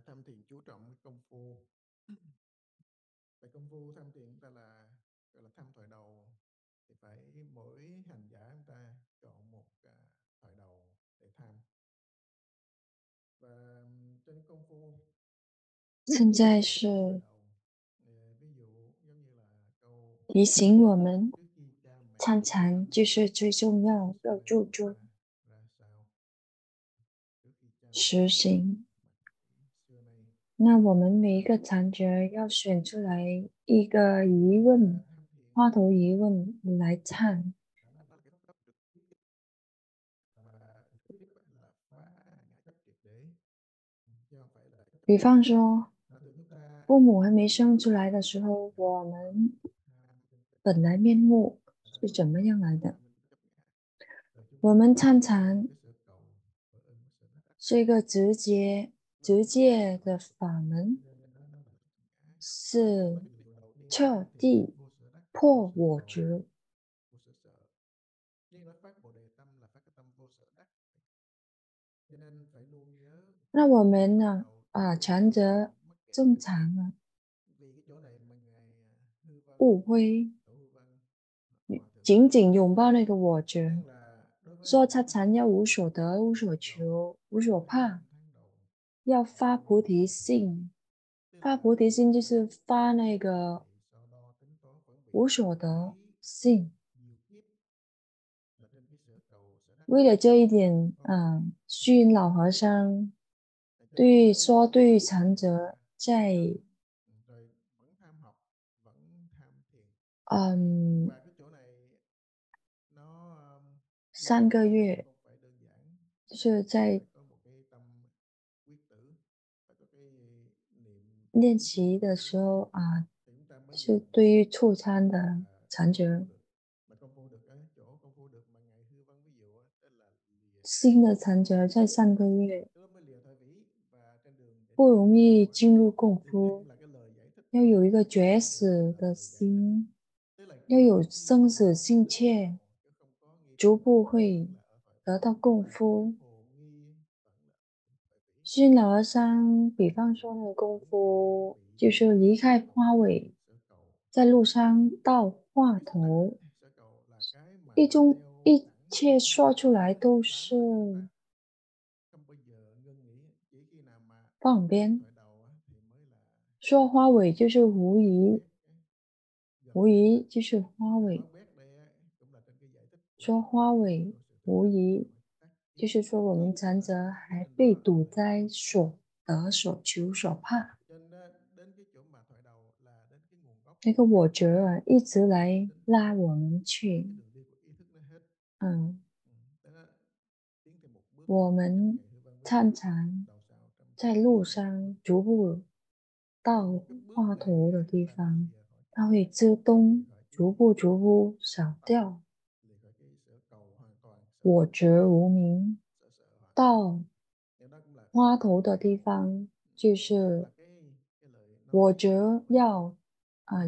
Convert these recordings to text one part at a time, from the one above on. là tham thiền chú trọng cái công phu. Tại công phu tham thiền chúng ta là gọi là tham thoại đầu, thì phải mỗi hành giả chúng ta chọn một thoại đầu để tham. Và trên công phu 现在是 提醒我们，参禅就是最重要要注重实行。那我们每一个禅觉要选出来一个疑问，话头疑问来参。比方说，父母还没生出来的时候，我们本来面目是怎么样来的？我们参禅是一个直接的法门，是彻底破我执。那我们呢？禅者正常啊，不会紧紧拥抱那个我执，说参禅要无所得、无所求、无所怕，要发菩提心。发菩提心就是发那个无所得心。为了这一点，虚云老和尚对禅者在3个月，就是在练习的时候是对于初参的禅者，新的禅者在3个月不容易进入共夫，要有一个觉死的心，要有生死心切，逐步会得到共夫。虚云老和尚比方说的功夫就是离开花尾，在路上到话头，一切说出来都是放边，说花尾就是无疑，无疑就是花尾，说花尾无疑，就是说我们禅者还被堵在所得、所求、所怕，那个我觉得一直来拉我们去。我们参禅在路上逐步到话头的地方，它会自动逐步少掉我执无明。到花头的地方就是我执要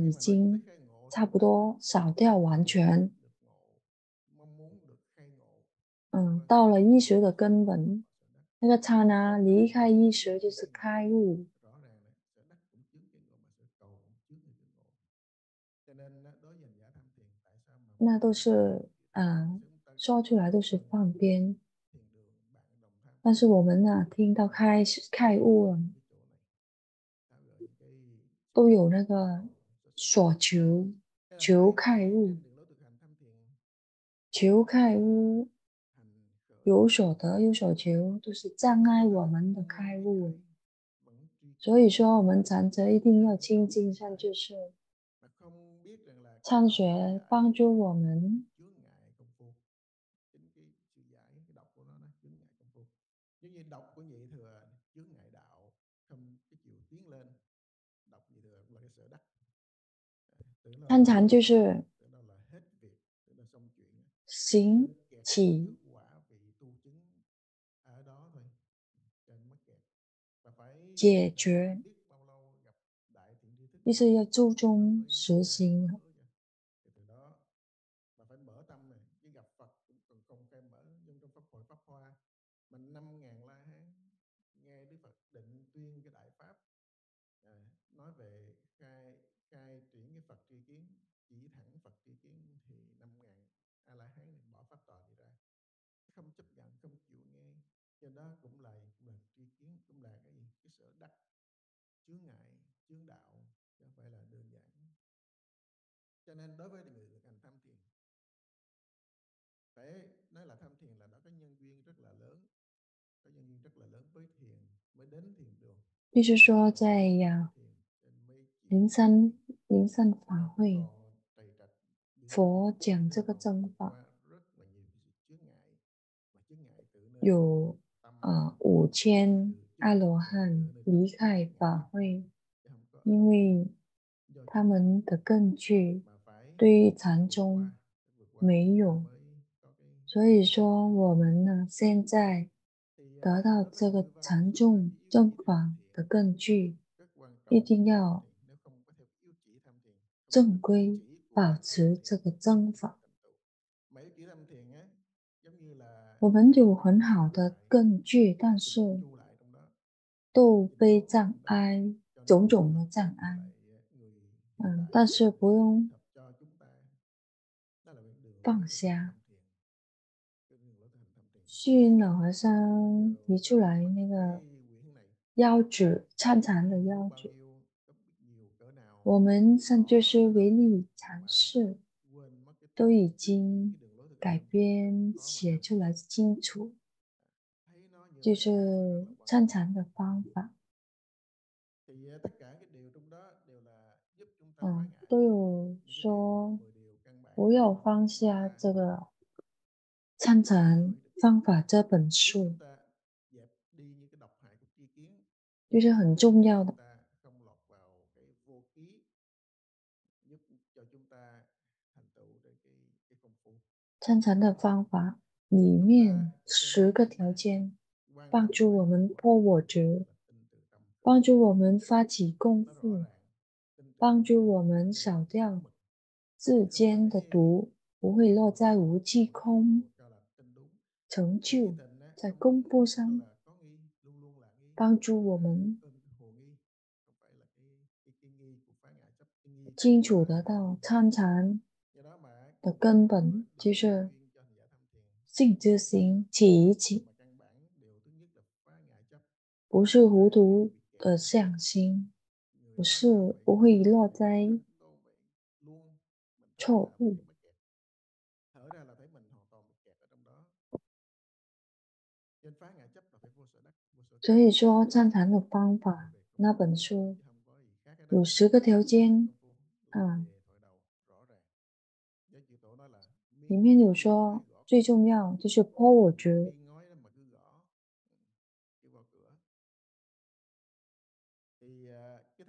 已经差不多少掉完全。到了意识的根本，那个刹那离开意识就是开悟。那都是说出来都是放鞭，但是我们听到开悟了，都有那个所求，求开悟，有所得有所求，都是障碍我们的开悟。所以说，我们禅者一定要亲近上知识，参学帮助我们。参禅就是行起，解决，就是要注重实行。nghe Đức Phật định tuyên cái đại pháp, nói về khai triển cái Phật tri kiến, chỉ thẳng Phật tri kiến, thì 5.000 A-la-hán thì bỏ pháp tòa đi ra, không chấp nhận, không chịu nghe. Do đó cũng là tri kiến, cũng là cái gì, cái sở đắc chướng ngại, chướng đạo, chứ không phải là đơn giản. Cho nên đối với người thực hành tham thiền, phải nói là tham thiền là nó có nhân duyên rất là lớn, có nhân duyên rất là lớn với thiền mới đến thiền đường。就是说在灵山法会，佛讲这个正法，有5000阿罗汉离开法会，因为他们的根据对于禅宗没有。所以说我们呢现在得到这个禅宗正法的根据，一定要正规保持这个正法。我们有很好的根据，但是都被障碍，种种的障碍。但是不用放下。虚云老和尚提出来那个腰子，参禅的腰子，我们甚至是唯利禅师都已经改编写出来清楚，就是参禅的方法，都有说不要放下这个参禅方法这本书，就是很重要的。参禅的方法里面10个条件，帮助我们破我执，帮助我们发起功夫，帮助我们扫掉世间的毒，不会落在无际空，成就在功夫上，帮助我们清楚得到参禅的根本就是信之行，起一起，不是糊涂的向心，不会落在错误。所以说参禅的方法那本书有10个条件啊，里面有说最重要就是破我执，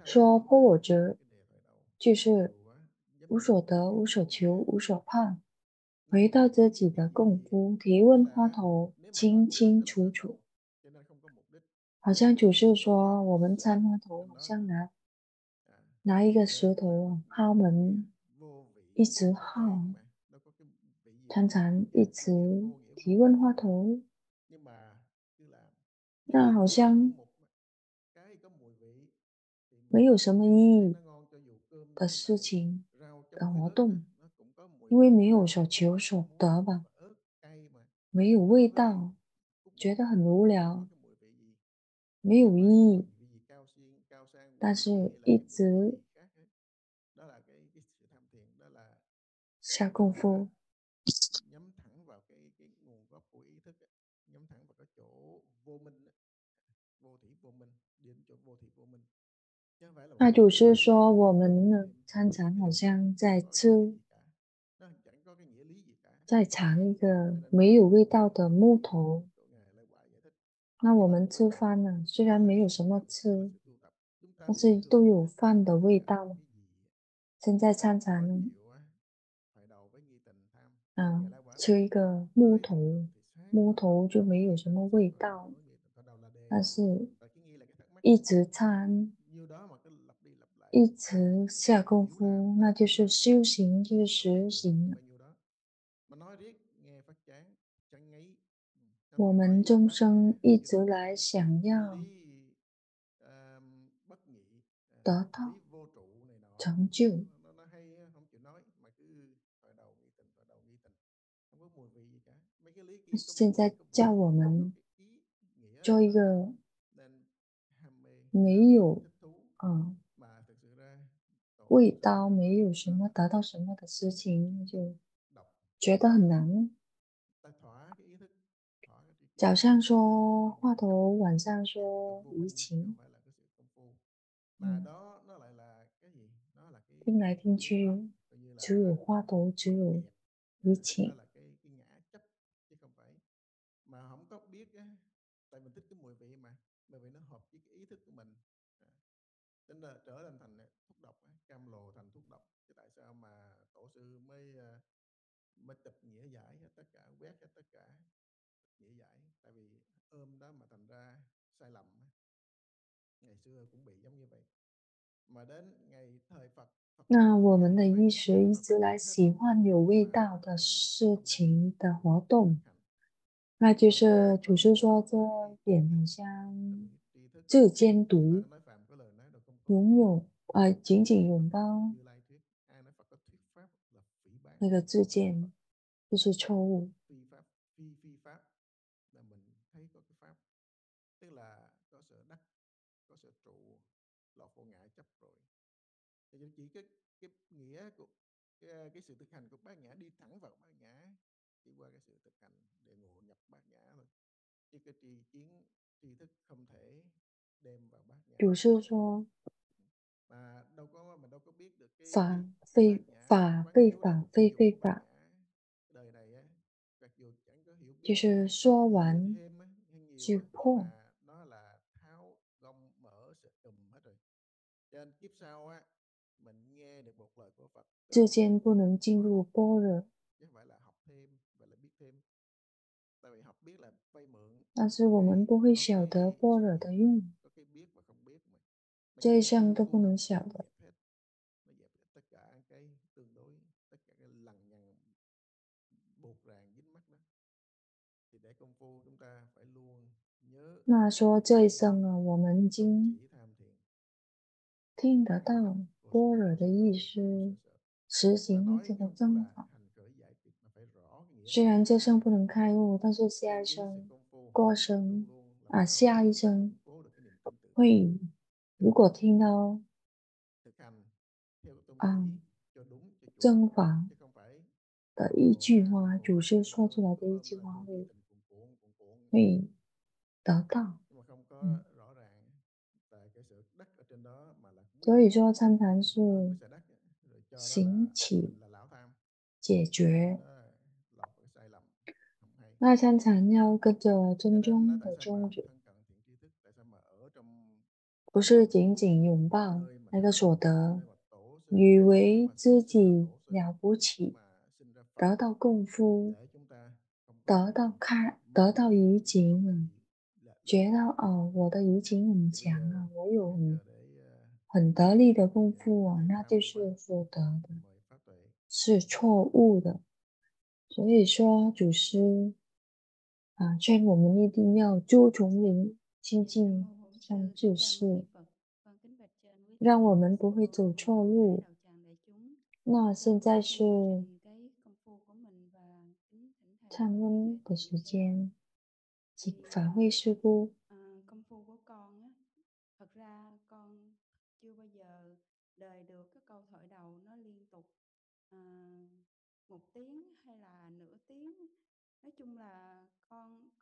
说破我执就是无所得、无所求、无所盼，回到自己的功夫，提问花头清清楚楚。好像就是说我们参花头好像拿一个石头敲门，一直敲，参禅一直提问花头，那好像没有什么意义的事情的活动，因为没有所求所得吧，没有味道，觉得很无聊，没有意义，但是一直下功夫，那就是说我们呢参禅好像在吃，在尝一个没有味道的木头。那我们吃饭呢，虽然没有什么吃，但是都有饭的味道。现在参禅吃一个木头，木头就没有什么味道，但是一直参，一直下功夫，那就是修行，就是实行。我们众生一直来想要得到成就，现在叫我们做一个没有味道，没有什么达到什么的事情，就觉得很难。早上说话头，晚上说移情，听来听去只有话头，只有移情。Trở lên thành thuốc độc, cam lồ thành thuốc độc. Chứ tại sao mà tổ sư mới chụp nghĩa giải hết tất cả, quét hết tất cả nghĩa giải, tại vì ôm đó mà thành ra sai lầm. Ngày xưa cũng bị giống như vậy, mà đến ngày thời Phật 那我们的意识一直来喜欢有味道的事情的活动，那就是祖师说这点很像自监毒，拥有紧紧拥抱那个自见，就是错误。祖师说法非法，就是说完就破。之间不能进入般若，但是我们不会晓得般若的用，这一项都不能晓得。那说这一生啊，我们已经听得到般若的意思，实行这个正法。虽然这生不能开悟，但是下一生、过生啊，下一生会，如果听到正法的一句话，祖师说出来的一句话会得到。所以说参禅是行起解决，那参禅要跟着正宗的宗旨，不是紧紧拥抱那个所得，以为自己了不起，得到功夫，得到移情了，觉得我的移情很强啊，我有很得力的功夫啊，那就是所得的，是错误的。所以说祖师劝我们一定要诸丛林清净上智士，让我们不会走错路。那现在是忏问的时间，请法会师姑。Một tiếng hay là nửa tiếng, nói chung là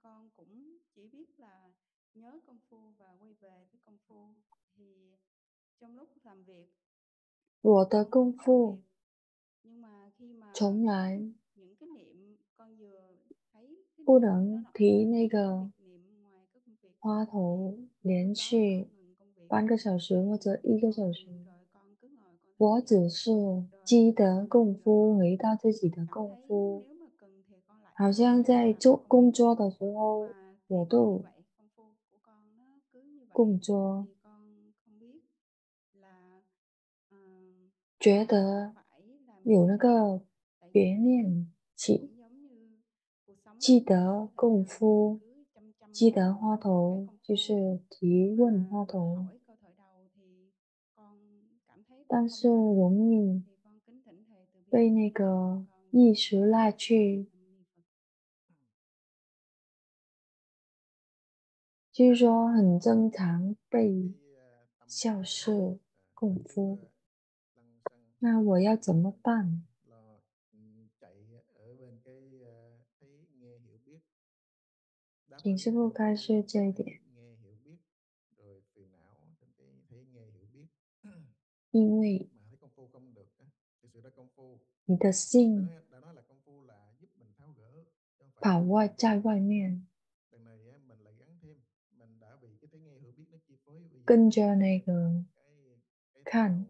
con cũng chỉ biết là nhớ công phu và quay về với công phu. Thì trong lúc làm việc của tờ công phu, nhưng mà khi mà chống lại những cái niệm con vừa thấy cô đẳng thì那个花头连续半个小时或者一个小时，我只是积德功夫，回到自己的功夫，好像在做工作的时候也都工作，觉得有那个别念起，记得共夫，记得话头就是提问话头，但是容易被那个意识拉去，就是说很正常被笑是共夫。那我要怎么办？请师父开示这一点。因为你的心跑外在外面，跟着那个看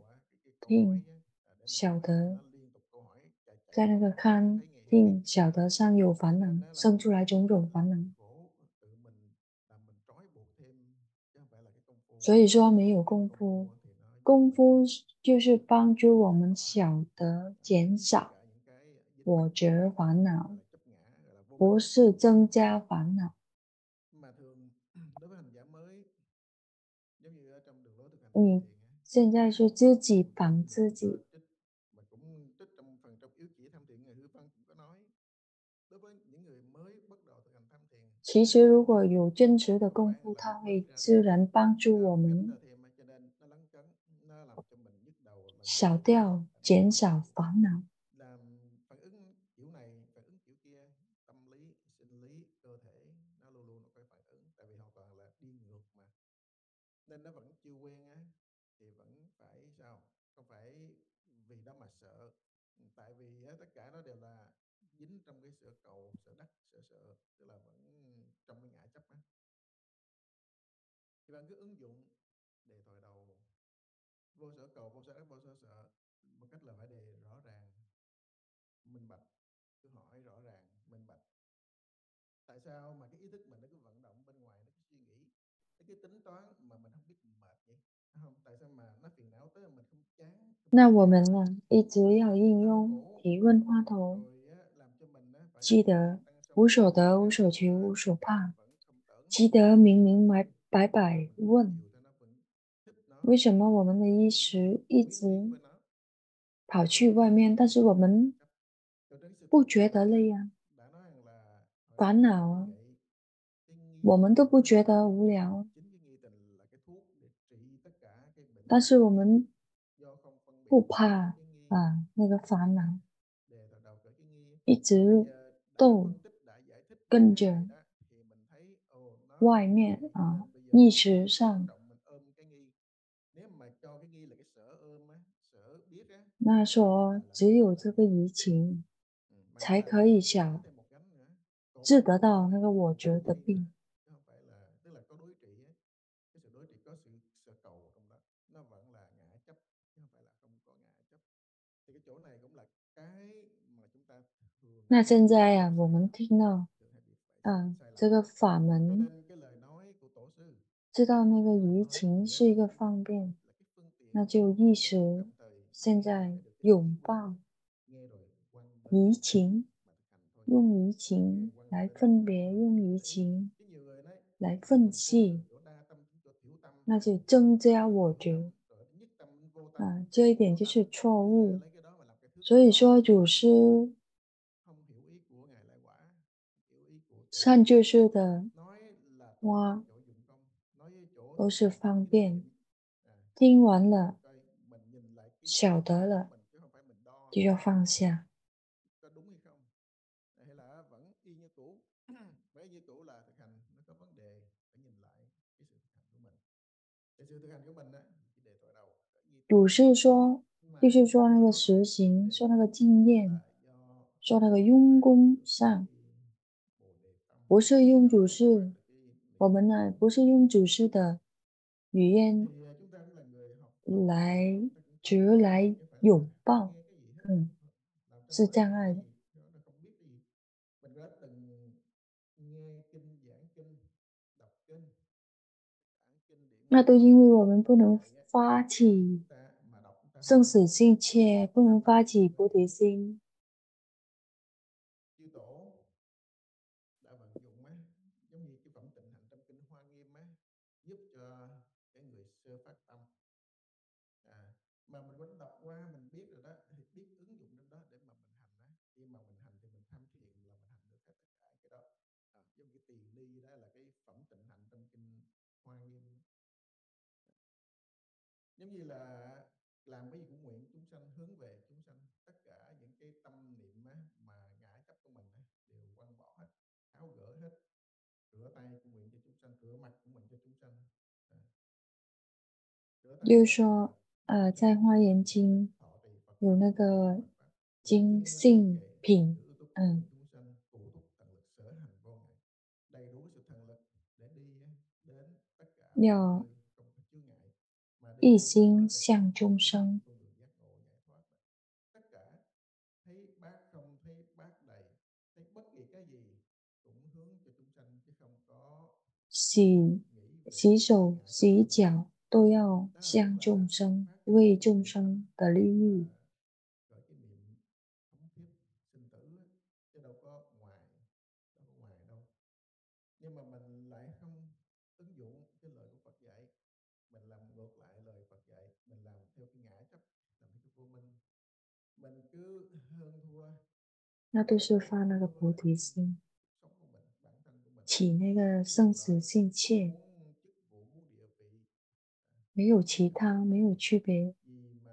听晓得，在那个看听晓得上有烦恼，生出来种种烦恼。所以说没有功夫，功夫就是帮助我们晓得减少我觉烦恼，不是增加烦恼。你现在是自己帮自己，其实如果有真实的功夫，它会自然帮助我们少掉减少烦恼。那我们呢，一直要应用提问话头，记得无所得无所求无所怕，记得明明白白问。为什么我们的意识一直跑去外面，但是我们不觉得累啊，烦恼啊，我们都不觉得无聊，但是我们不怕啊，那个烦恼一直都跟着外面啊，意识上。那说只有这个疫情才可以小治得到那个我觉得病。那现在啊，我们听到啊这个法门，知道那个疫情是一个方便，那就意识现在拥抱疫情，用疫情来分别，用疫情来分析，那就增加我觉啊，这一点就是错误。所以说祖师善知识的话都是方便，听完了晓得了就要放下。祖师说就是说那个实行，说那个经验，说那个用功上，不是用祖师，我们呢不是用祖师的语言来直来拥抱，是障碍的。那都因为我们不能发起生死心切，不能发起菩提心。giúp cho cái người sơ phát tâm. Mà mình vẫn đọc qua mình biết rồi đó, thì biết ứng dụng trong đó để mà mình hành đó. Khi mà mình hành thì mình tham thiện là mình hành được hết tất cả cái đó. Giống cái tiền đi đó là cái phẩm tịnh hạnh trong kinh Hoa Nghiêm. Giống như là làm cái gì cũng nguyện chúng sanh, hướng về chúng sanh, tất cả những cái tâm niệm mà ngã chấp của mình đều quăng bỏ hết, tháo gỡ hết, rửa tay cũng nguyện cho chúng sanh, rửa mặt cũng nguyện cho chúng sanh. 就是说 在《花严经》有那个精性品，要一心向众生。洗手、洗脚都要向众生，为众生的利益。那都是发那个菩提心，起那个生死性切，没有其他，没有区别。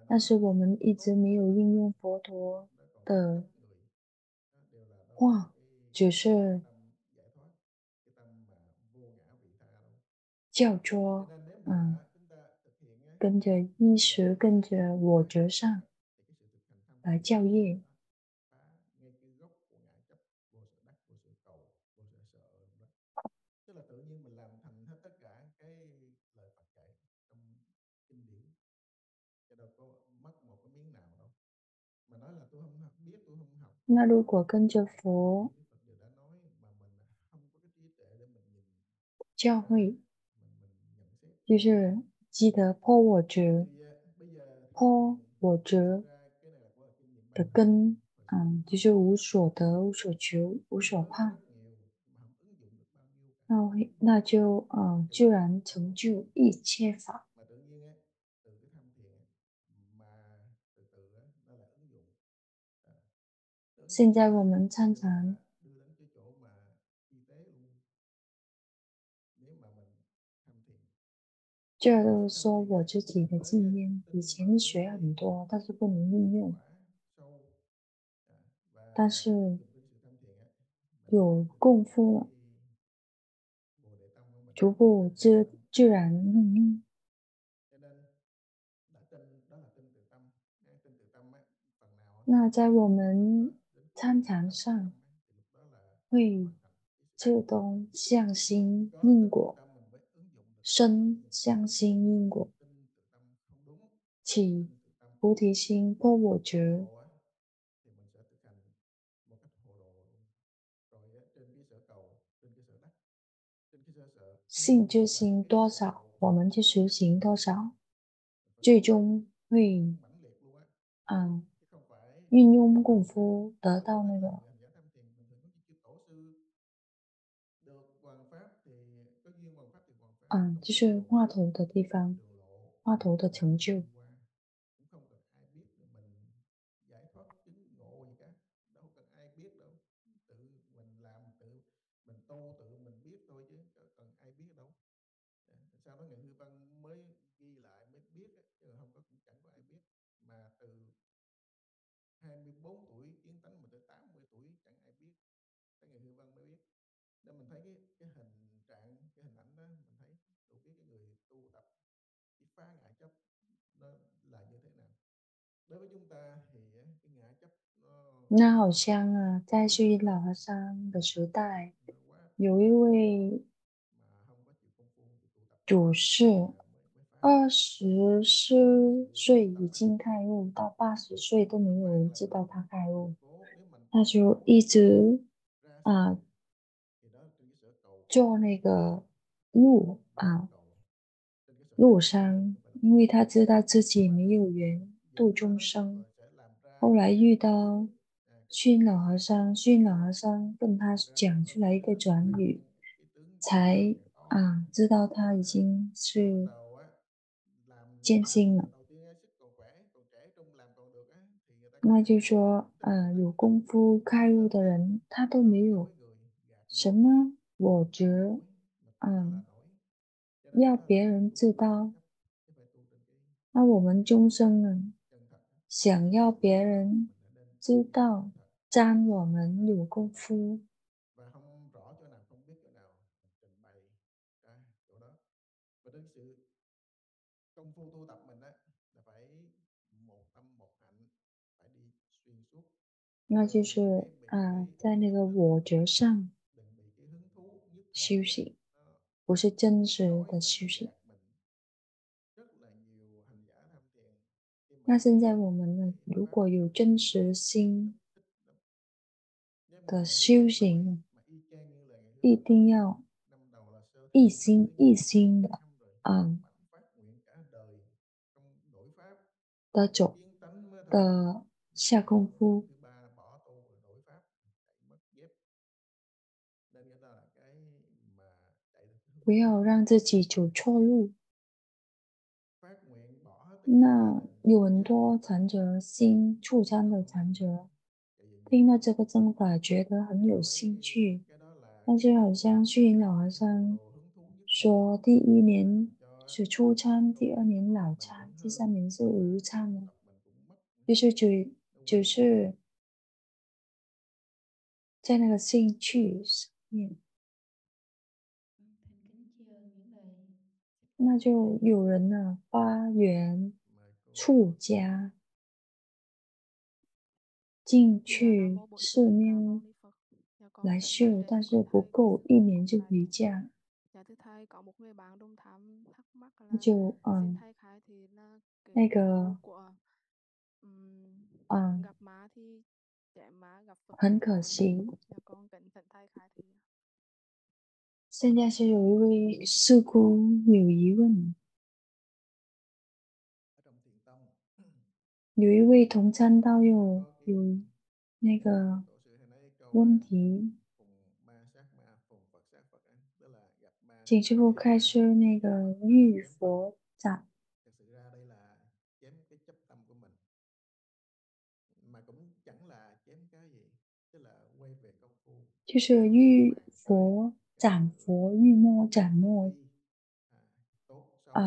但是我们一直没有应用佛陀的话，只是叫做跟着衣食，跟着我执上来教业。那如果跟着佛教会，就是记得破我执的根，就是无所得、无所求、无所盼，那就自然成就一切法。现在我们常常这都说我自己的经验，以前学很多但是不能应用，但是有功夫了，逐步自然应用。那在我们参禅上会自动向心因果，生向心因果，起菩提心，破我执。信之心多少，我们去实行多少，最终会运用功夫得到那个。就是话头的地方，话头的成就。那好像在虚云老和尚的时代，有一位主事，24岁已经开悟，到80岁都没有人知道他开悟，他就一直做那个入山，因为他知道自己没有缘度众生。后来遇到虚云老和尚跟他讲出来一个转语，才知道他已经是艰辛了。那就说，有功夫开悟的人，他都没有什么我觉，要别人知道。那我们众生呢，想要别人知道，沾我们有功夫。那就是在那个我觉上修行，不是真实的修行。那现在我们呢，如果有真实心的修行，一定要一心一心的的下功夫。不要让自己走错路。那有很多禅者，新出家的禅者，听到这个正法觉得很有兴趣，但是好像虚云老和尚说，第一年是初参，第二年老参，第三年是无参，就是在那个兴趣上面。那就有人呢，发愿出家，进去寺庙来修，但是不够一年就回家，就那个很可惜。现在是有一位师姑有疑问，有一位同参道友有那个问题，请师父开示那个遇佛掌。就是遇佛斩佛、遇魔、斩魔，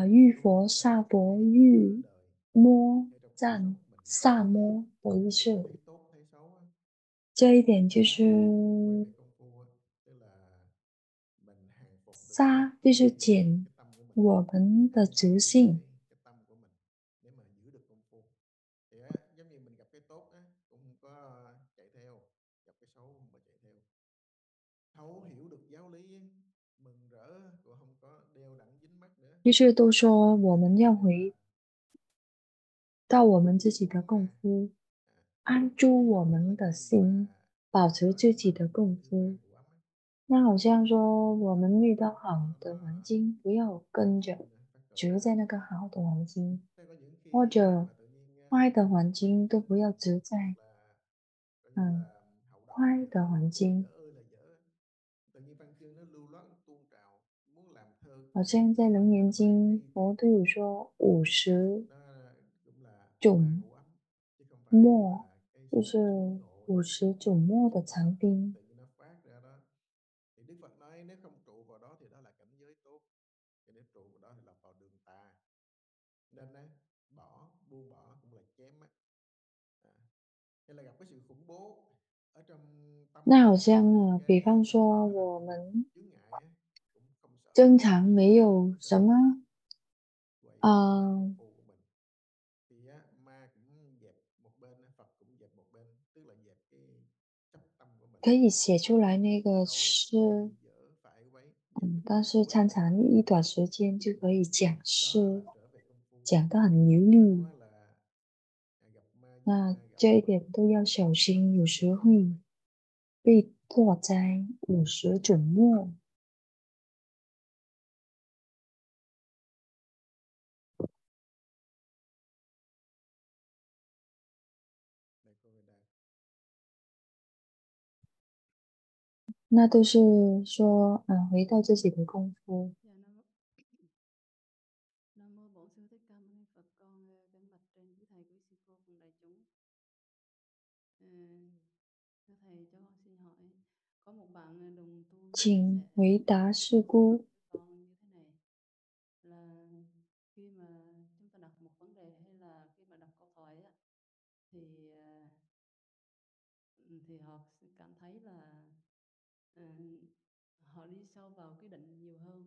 遇佛、杀佛、遇魔、斩杀魔的意思。这一点就是杀，就是减我们的执性。就是都说我们要回到我们自己的功夫，安住我们的心，保持自己的功夫。那好像说我们遇到好的环境，不要跟着只在那个好的环境，或者坏的环境都不要只在坏的环境。好像在《楞严经》佛都有说50种末，就是50种末的长兵。那好像比方说我们正常没有什么可以写出来那个诗，但是常常一段时间就可以讲诗，讲得很流利。那这一点都要小心，有时会被破灾。50种末，那都是说回到自己的功夫。请回答师姑。Thì họ cảm thấy là họ đi sâu vào cái định nhiều hơn.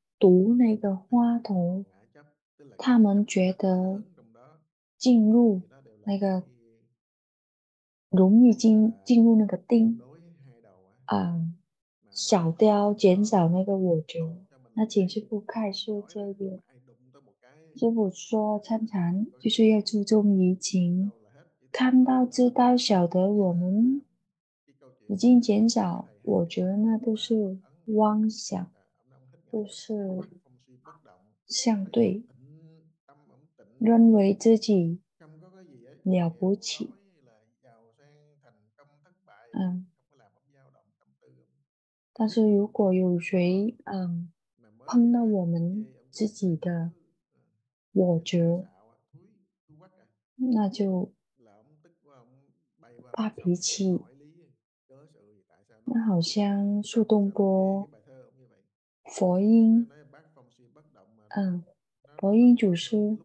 读那个花头，他们觉得进入那个容易进入那个定啊，少掉减少那个我执。那请师父开示这一点。师父说，参禅就是要注重移情，看到、知道、晓得我们已经减少，我觉得那都是妄想，都是相对，认为自己了不起。但是如果有谁碰到我们自己的我觉，那就发脾气，那好像树洞波佛音佛音祖师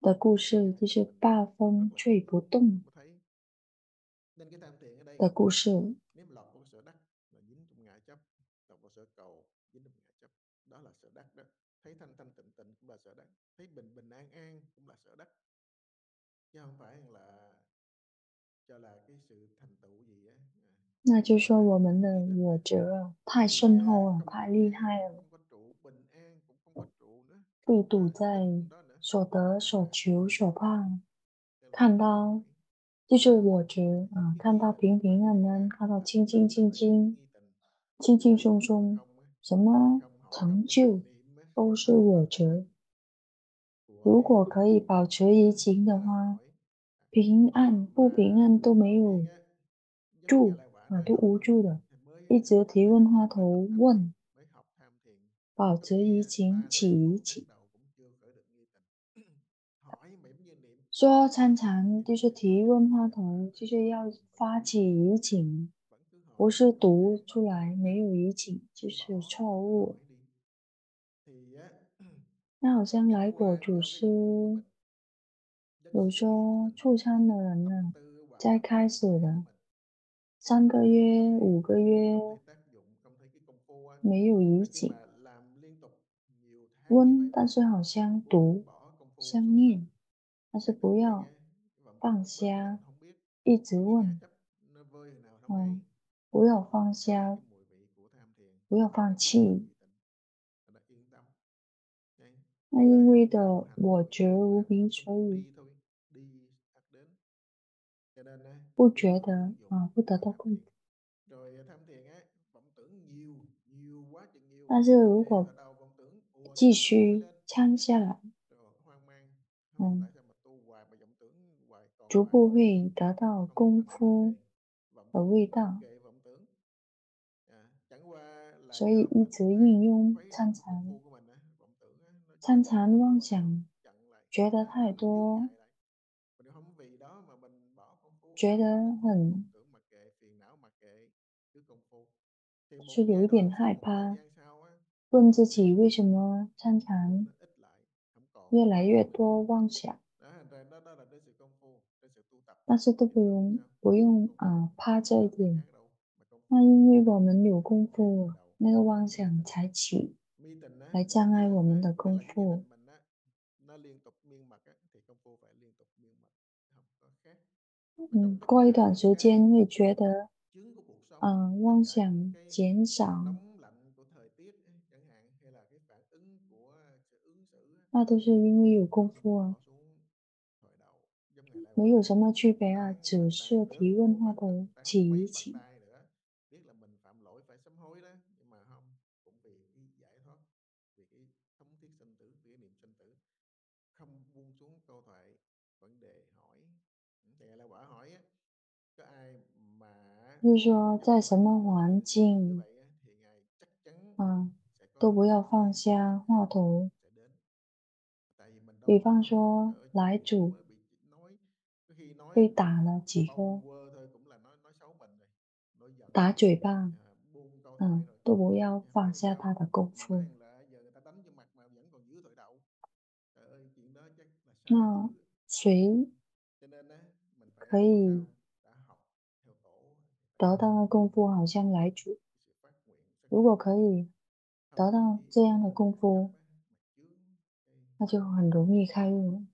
的故事，就是八风吹不动的故事。那就说我们的我执太深厚了，太厉害了，被堵在所得、所求、所盼，看到就是我执看到平平安安，看到清清清清、轻轻松松，什么成就都是我执。如果可以保持移情的话，平安不平安都没有住。都无助的，一直提问花头问，保持移情起起。说参禅就是提问花头，就是要发起移情，不是读出来没有移情就是错误。那好像来果祖师有说，初参的人呢，在开始的3个月、5个月没有移情，温但是好像读像念，但是不要放下，一直问，不要放下，不要放弃。那因为的我觉无明，所以不觉得不得到功。但是如果继续参下来，逐步会得到功夫的味道。所以一直应用参禅，参禅妄想觉得太多，觉得很是有一点害怕，问自己为什么参禅越来越多妄想，但是都不用怕这一点。那因为我们有功夫，那个妄想才起来障碍我们的功夫。过一段时间会觉得妄想减少，那都是因为有功夫没有什么区别啊，只是提问话头起一起。就是说，在什么环境啊，都不要放下话头。比方说，来主被打了几个，打嘴巴，都不要放下他的功夫。那谁可以得到的功夫好像来主，如果可以得到这样的功夫，那就很容易开悟了。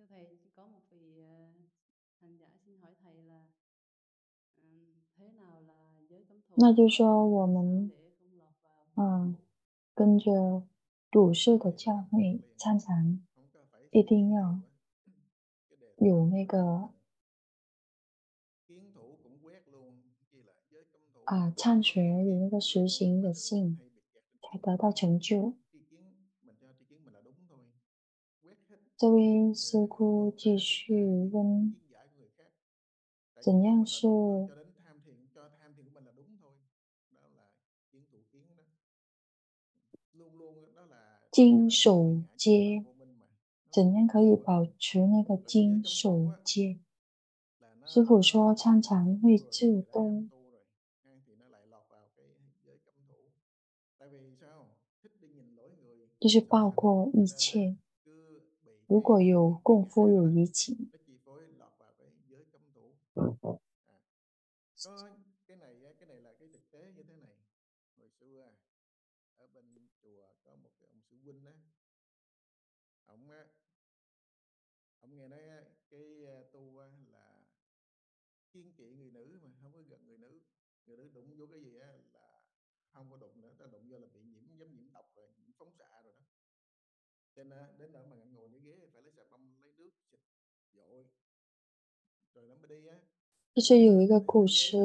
Con xin cảm ơn thầy. Thưa thầy, có một vị hành giả xin hỏi thầy là thế nào là giới cấm thủ? 那就说我们跟着祖师的教诲参禅，一定要有那个参学，有那个实行的性，才得到成就。这位师姑继续问，怎样是精守戒，怎样可以保持那个精守戒？师父说参禅会自动。就是包括一切，如果有功夫有余情，就是有一个故事，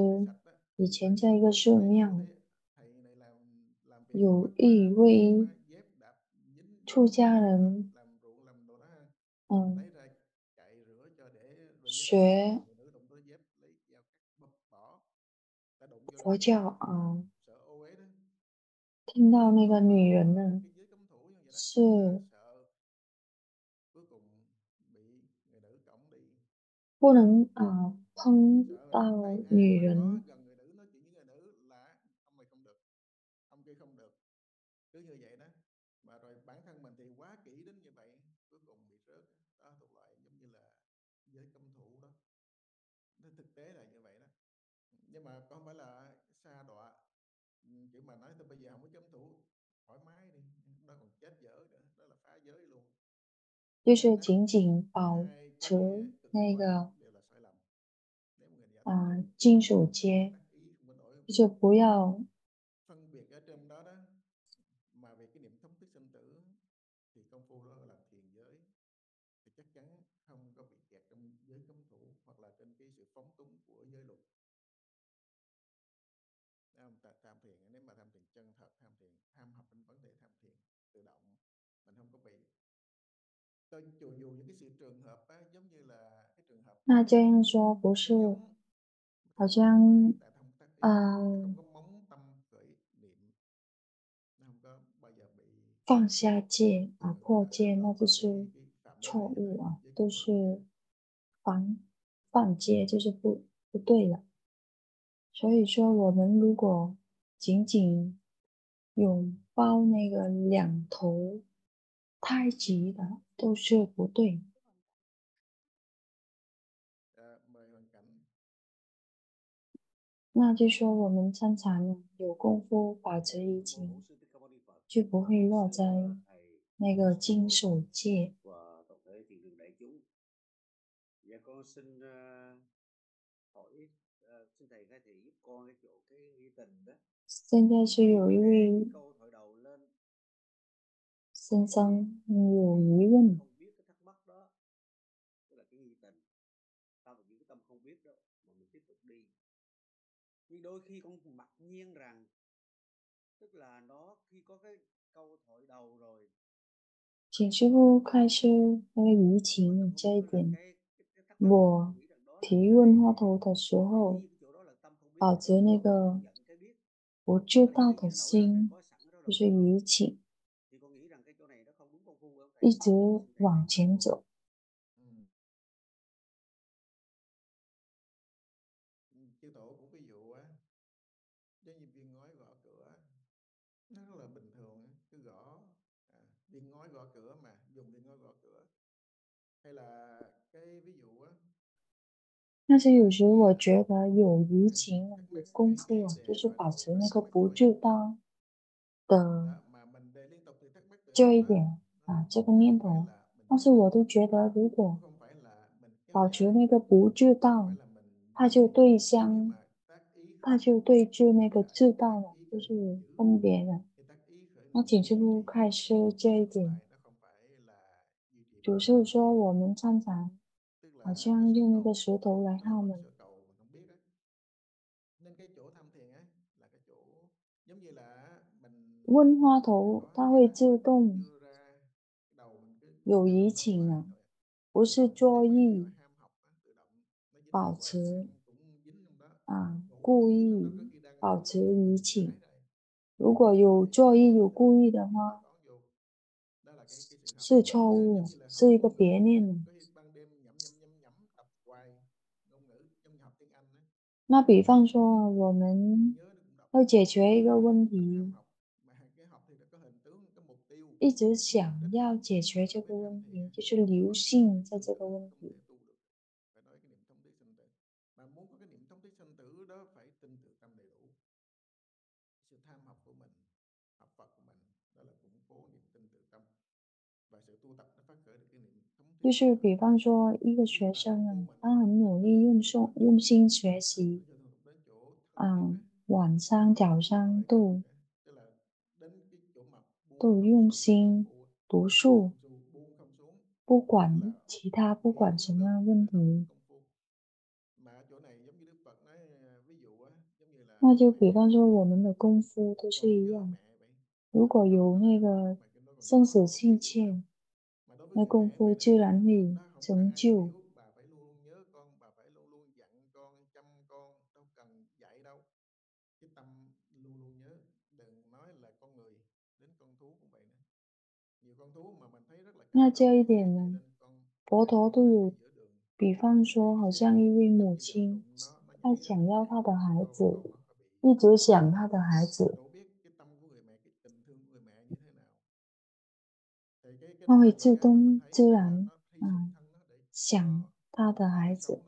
以前在一个寺庙，有一位出家人，学佛教啊，听到那个女人呢是不能碰到女人，就是仅仅保持那个精守戒，就是不要那这样说不是好像放下戒破戒，那就是错误啊，都是犯戒，就是不对了。所以说我们如果仅仅拥抱那个两头太极的都是不对。那就说我们参禅有功夫保持一境，就不会落在那个精守戒。hỏi xin thầy khai thị giúp con cái chỗ cái nghi tình đó.现在是有一位先生有疑问，không biết cái thắc mắc đó, tức là cái nghi tình. Tao vẫn giữ cái tâm không biết đó mà mình tiếp tục đi. Nhưng đôi khi con mặc nhiên rằng, tức là nó khi có cái câu hỏi đầu rồi. 请师父开示那个疑情这一点。我提问话头的时候，保持那个不知道的心，就是疑情，一直往前走。但是有时我觉得有余情的功夫就是保持那个不知道的这一点啊，这个念头。但是我都觉得如果保持那个不知道，它就对治那个知道了，就是分别了。那请师父开示这一点。主是说我们常常好像用那个石头来敲门，问话头它会自动有移情啊，不是作意保持啊，故意保持移情。如果有作意有故意的话，是错误，是一个别念。那比方说我们要解决一个问题，一直想要解决这个问题，就是留心在这个问题。就是比方说一个学生啊，他很努力用心学习啊，晚上早上都用心读书，不管其他不管什么问题。那就比方说我们的功夫都是一样，如果有那个生死性欠，那功夫自然会成就。那这一点呢，佛陀都有，比方说好像一位母亲，她想要她的孩子，一直想她的孩子，他会自动自然想他的孩子，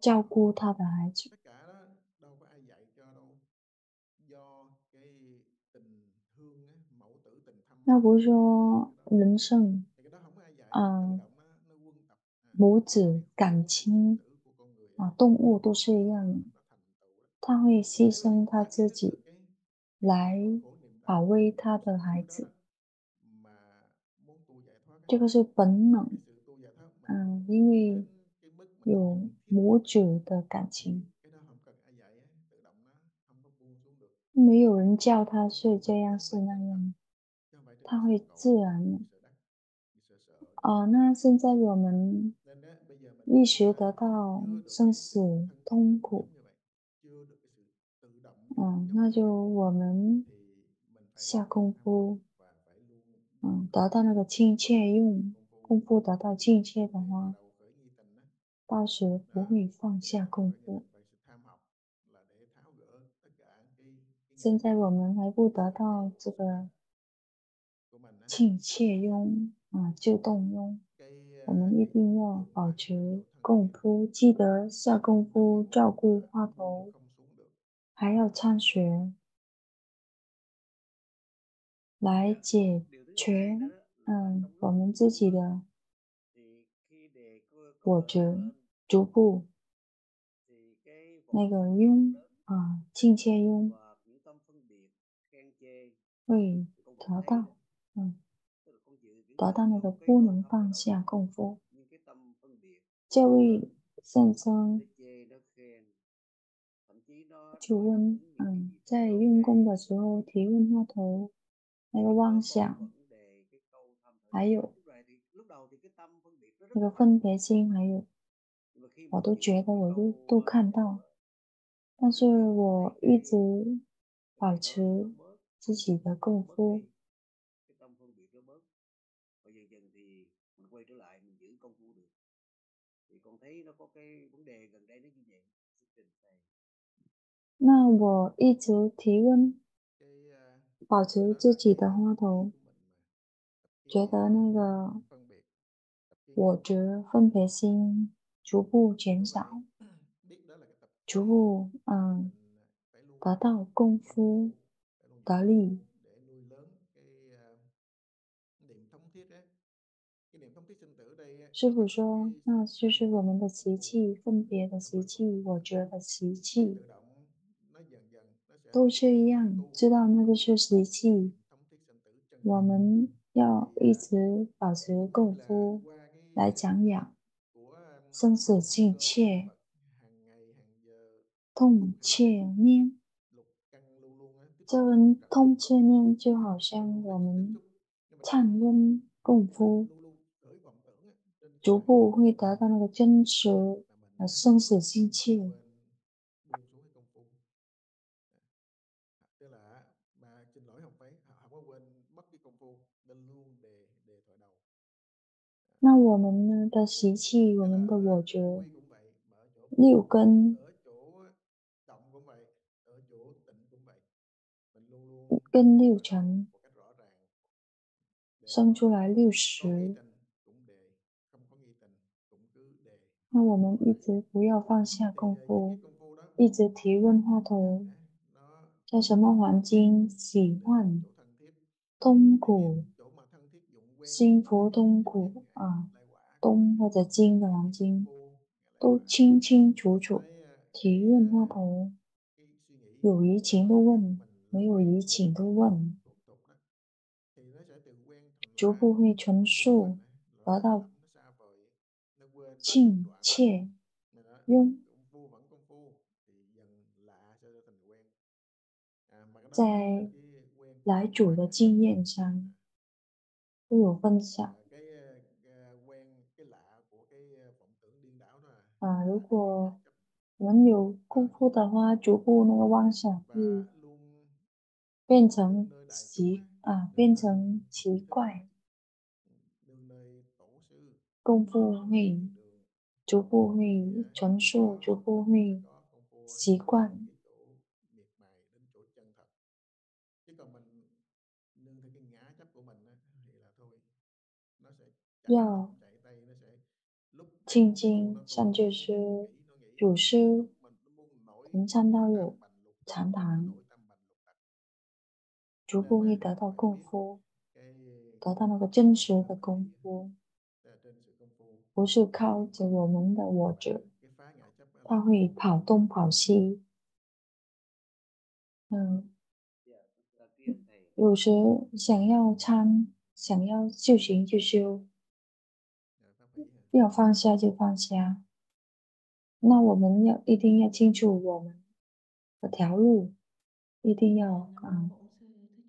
照顾他的孩子。那不是说人生母子感情动物都是一样的，他会牺牲他自己来保卫他的孩子，这个是本能啊，因为有母子的感情，没有人叫他是这样是那样，他会自然啊。那现在我们意识得到生死痛苦啊，那就我们下功夫达到那个亲切，用功夫达到亲切的话，到时不会放下功夫。现在我们还不达到这个亲切用就动用，我们一定要保持功夫，记得下功夫照顾话头，还要参学来解决我们自己的我执逐步那个庸啊，境界庸会达到，达到那个不能放下功夫。这位先生就问，在用功的时候提问他头那个妄想，还有那个分别心，还有我都觉得我都看到，但是我一直保持自己的功夫，那我一直提问，保持自己的花头，觉得那个我执分别心逐步减少，逐步达到功夫得力。师父说，那就是我们的习气，分别的习气，我觉得习气都是一样，知道那个是习气，我们要一直保持功夫来讲养生死境界，痛切念。这份痛切念就好像我们忏温功夫，逐步会达到那个真实的生死境界。那我们的习气，我们的我觉，六根跟六尘生出来六识，那我们一直不要放下功夫，一直提问话头，在什么环境喜欢痛苦，心佛痛苦啊，东或者经的黄经都清清楚楚。提问话头，有疑情都问，没有疑情都问，逐步会纯熟，达到亲切用。在来主的经验上都有分享。如果我们有功夫的话，逐步那个妄想会变成奇怪，功夫会逐步会纯熟，逐步会习惯。要静静善知识、祖师、同参道友、禅堂，逐步会得到功夫，得到那个真实的功夫，不是靠着我们的我执，它会跑东跑西。有时想要修行就修，要放下就放下。那我们要一定要清楚我们的条路，一定要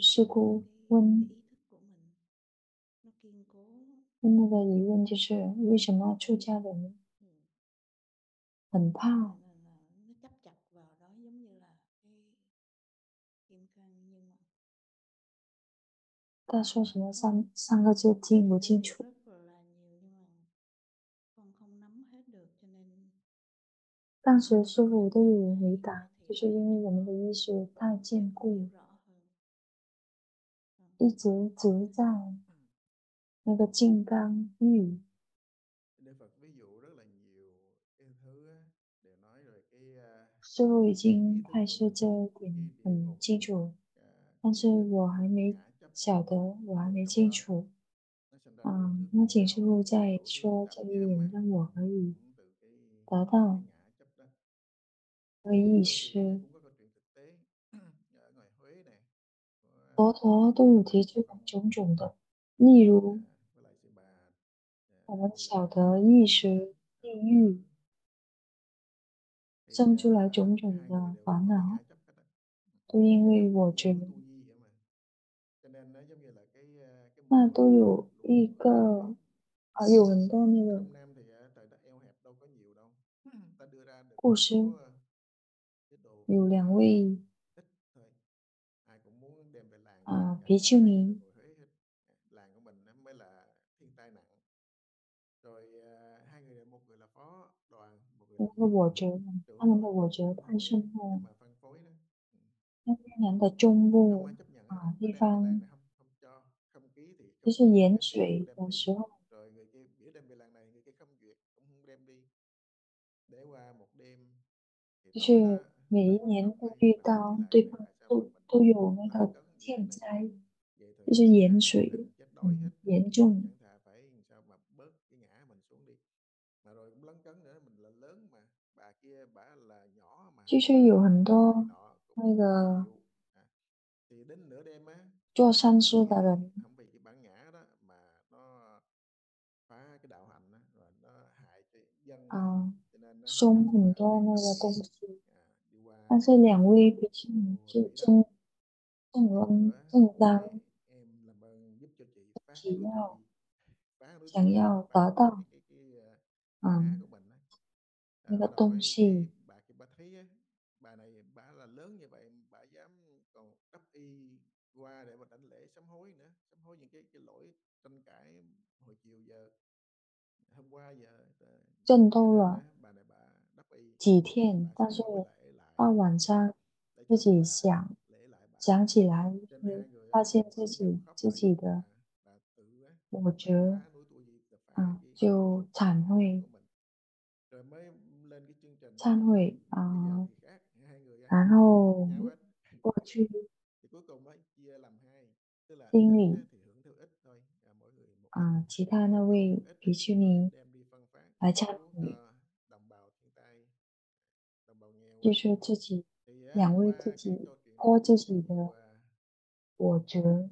师父问那个疑问，就是为什么出家人很怕他说什么三个字听不清楚。大学师傅都有人回答，就是因为我们的医学太坚固，一直执在那个金刚玉。师傅已经开始这点很清楚，但是我还没晓得，我还没清楚。那请师傅再说这一点，让我可以达到的意识。佛陀都有提出种种的，例如我们晓得意识、地狱生出来种种的烦恼，都因为我觉得，那都有一个有很多那个故事，有两位比丘尼，他们的我觉太深厚，那些人的中部地方，就是盐水的时候，就是每一年都遇到对方都有那个天灾，就是盐水严重，就是有很多那个做善事的人，送很多那个东西，但是两位比丘尼就正当想要达到那个东西，争斗了几天，但是到晚上自己想起来，发现自己的我觉就忏悔然后过去经理其他那位比丘尼来忏悔，就是自己两位自己破自己的我觉。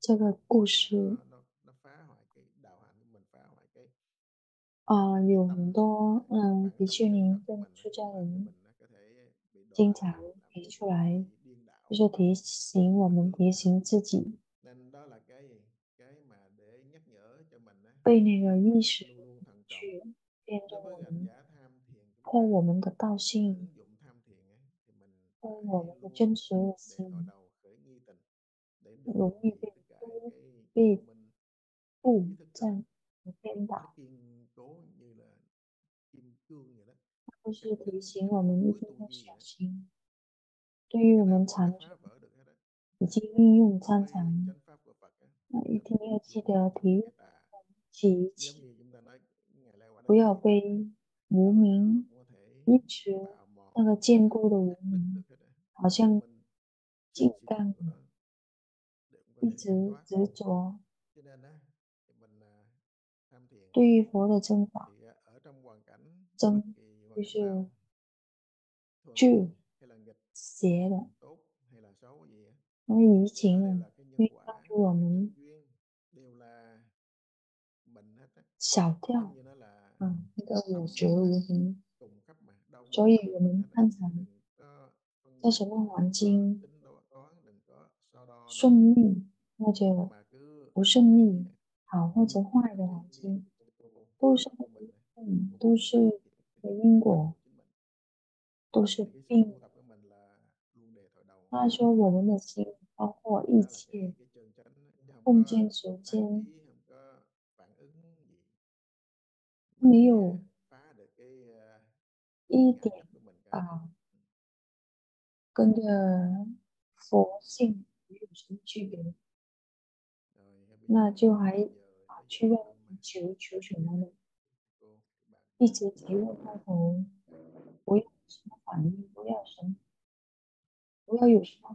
这个故事有很多比丘尼跟出家人经常提出来，就是提醒自己被那个意识去变动我们，破我们的道性，破我们的真实的心，容易被误占颠倒。就是提醒我们一定要小心，对于我们常已经运用参禅，那一定要记得提起，不要被无明一直那个坚固的无明，好像金刚一直执着。对于佛的真法，真就是去邪的，因为疫情会帮助我们小掉那个我觉无明，所以我们看看在什么环境顺利或者不顺利，好或者坏的环境，都是 với因果都是病，他说我们的心包括一切空间时间，没有一点跟着佛性没有什么区别，那就还去让我们求什么呢？一直提问开头，不要有什么反应，不要有什么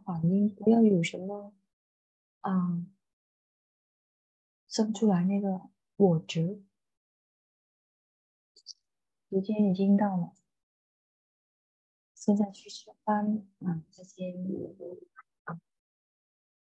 反应，不要有什么生出来那个我执。时间已经到了，现在去吃饭啊，再见。